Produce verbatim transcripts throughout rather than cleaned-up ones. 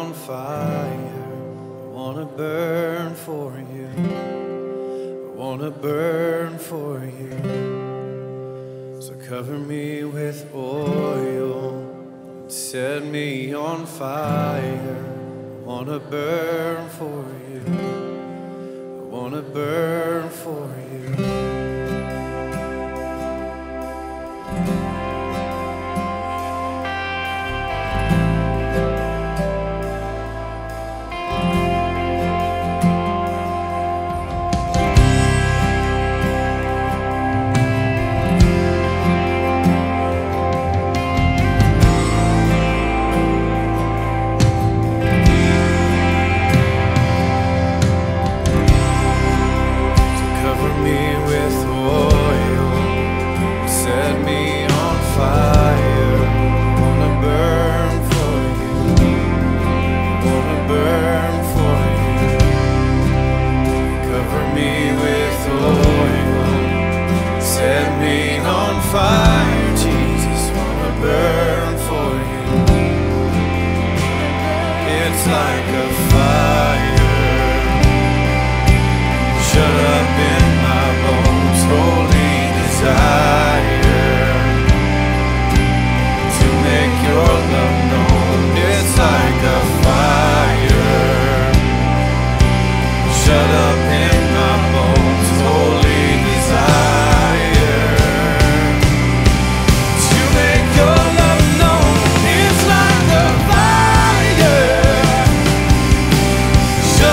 on fire. I wanna burn for you. I wanna burn for you. So cover me with oil and set me on fire. I wanna burn for you. I wanna burn for you. Like a fire shut up in my bones, holy desire to make your love known. It's like a fire shut up in my bones, holy desire to make your love known. Shut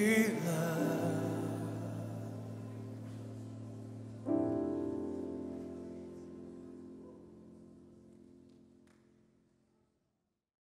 be loved.